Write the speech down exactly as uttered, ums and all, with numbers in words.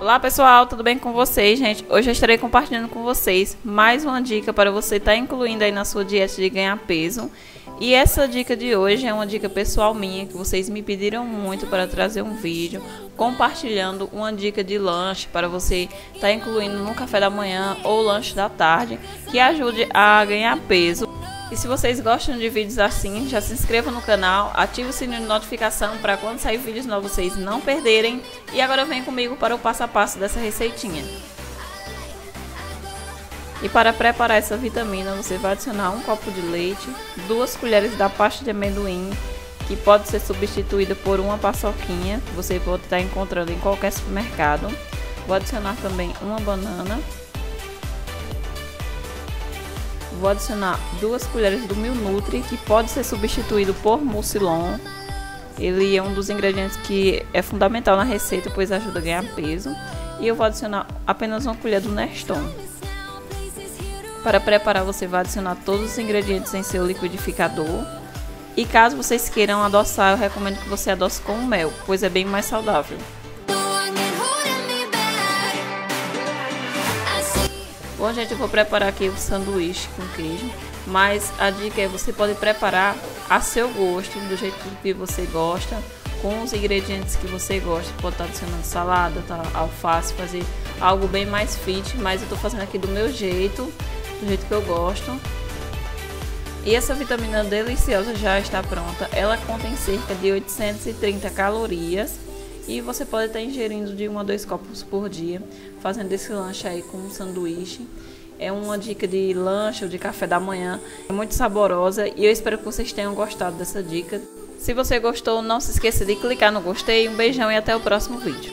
Olá pessoal, tudo bem com vocês, gente? Hoje eu estarei compartilhando com vocês mais uma dica para você estar incluindo aí na sua dieta de ganhar peso. E essa dica de hoje é uma dica pessoal minha, que vocês me pediram muito para trazer um vídeo compartilhando uma dica de lanche para você estar incluindo no café da manhã ou lanche da tarde, que ajude a ganhar peso. E se vocês gostam de vídeos assim, já se inscrevam no canal, ative o sininho de notificação para quando sair vídeos novos vocês não perderem. E agora vem comigo para o passo a passo dessa receitinha. E para preparar essa vitamina, você vai adicionar um copo de leite, duas colheres da pasta de amendoim, que pode ser substituída por uma paçoquinha, que você pode estar encontrando em qualquer supermercado. Vou adicionar também uma banana. Vou adicionar duas colheres do Mil Nutri, que pode ser substituído por Mucilon. Ele é um dos ingredientes que é fundamental na receita, pois ajuda a ganhar peso. E eu vou adicionar apenas uma colher do Neston. Para preparar, você vai adicionar todos os ingredientes em seu liquidificador. E caso vocês queiram adoçar, eu recomendo que você adoce com mel, pois é bem mais saudável. Bom, gente, eu vou preparar aqui o sanduíche com queijo, mas a dica é você pode preparar a seu gosto, do jeito que você gosta, com os ingredientes que você gosta. Pode estar adicionando salada, tá, alface, fazer algo bem mais fit, mas eu tô fazendo aqui do meu jeito, do jeito que eu gosto. E essa vitamina deliciosa já está pronta. Ela contém cerca de oitocentas e trinta calorias e você pode estar ingerindo de um a dois copos por dia, fazendo esse lanche aí com um sanduíche. É uma dica de lanche ou de café da manhã, é muito saborosa e eu espero que vocês tenham gostado dessa dica. Se você gostou, não se esqueça de clicar no gostei. Um beijão e até o próximo vídeo.